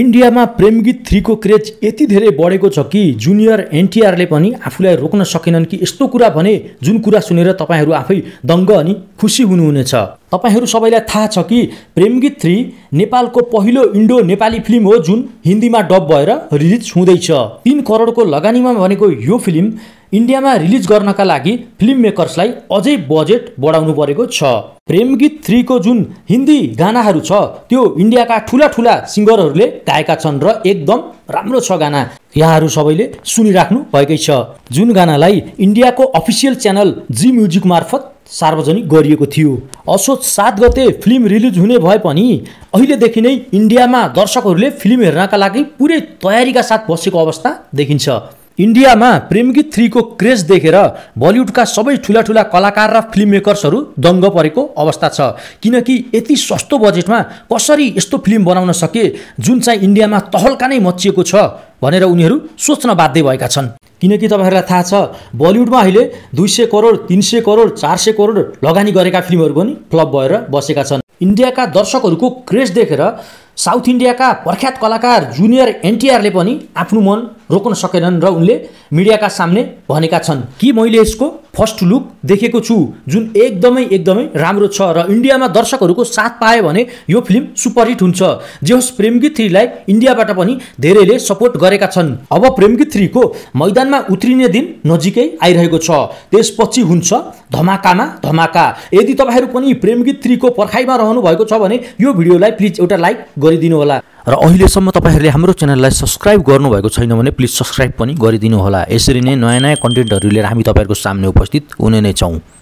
India में प्रेम गीत थ्री को क्रेज यति धेरै बढेको छ कि जुनियर एनटीआर ले पनि आफूलाई रोक्न सकेनन् कि यस्तो कुरा भने जुन कुरा सुनेर तपाईहरु आफै दंग अनि खुशी हुनुहुनेछ। तपाईहरु सबैलाई थाहा छ कि प्रेम गीत थ्री नेपालको पहिलो इंडो नेपाली फिल्म हो जुन हिंदी में डब भएर रिलिज हुँदैछ। 3 करोड़ को लगानीमा भनेको यो फिल्म इंडिया में रिलिज गर्नका लागि फिल्म मेकर्सलाई अझै बजेट बढाउनु परेको छ। प्रेम गीत थ्री को जुन हिंदी गानाहरु छ त्यो इंडिया का ठूला ठूला सिंगरहरुले गाएका छन् र एकदम राम्रो छ गाना। यहाँहरु सबैले सुनिराख्नु भएकै छ जुन गानालाई इंडिया को अफिसियल चैनल जी म्यूजिक मार्फत सार्वजनिक गरिएको थियो। असोज 7 गते फिल्म रिलिज हुने भए पनि अहिलेदेखि नै इंडिया में दर्शकहरुले फिल्म हेर्नका लागि पूरे तयारीका साथ बसेको अवस्था देखिन्छ। इंडिया में प्रेम गीत थ्री को क्रेज देखेर बलिउड का सबै ठूला ठूला कलाकार र फिल्म मेकर्सहरु दंग परेको अवस्था छ किनकि यति सस्तो बजेट में कसरी यस्तो फिल्म बनाउन सके जुन चाहिँ इंडिया में तहलका नै मचिएको छ भनेर उनीहरु सोच्न बाध्य भएका छन्। किनकि तपाईहरुलाई थाहा छ बलिउड में अहिले 200 करोड़ 300 करोड़ 400 करोड़ लगानी गरेका फिल्महरु पनि फ्लप भएर बसेका छन्। इंडिया का दर्शकहरुको क्रेज देखेर साउथ इंडिया का प्रख्यात कलाकार जुनियर एनटीआर ले पनि आफ्नो मन रोक्न सकेनन् र उनले मीडिया का सामने भनेका छन् कि मैले यसको फर्स्ट लुक देखेको छु जुन एकदमै राम्रो छ र इंडिया में दर्शकहरुको साथ पाए भने यो फिल्म सुपरहिट हुन्छ। जे होस् प्रेम गीत 3 लाई इंडियाबाट पनि धेरैले सपोर्ट गरेका छन्। अब प्रेम गीत 3 को मैदानमा उतरिने दिन नजिकै आइरहेको छ। त्यसपछि हुन्छ धमाकामा धमाका। यदि तपाईहरु पनि प्रेम गीत 3 को पर्खाइमा रहनु भएको छ भने यो भिडियोलाई प्लिज एउटा लाइक गरिदिनु होला र अहिलेसम्म तपाईहरुले हाम्रो च्यानललाई सब्स्क्राइब गर्नु भएको छैन भने प्लिज सब्स्क्राइब पनि गरिदिनु होला। यसरी नै नयाँ कन्टेन्टहरु लिएर हामी तपाईहरुको सामने उपस्थित हुने नै छौं।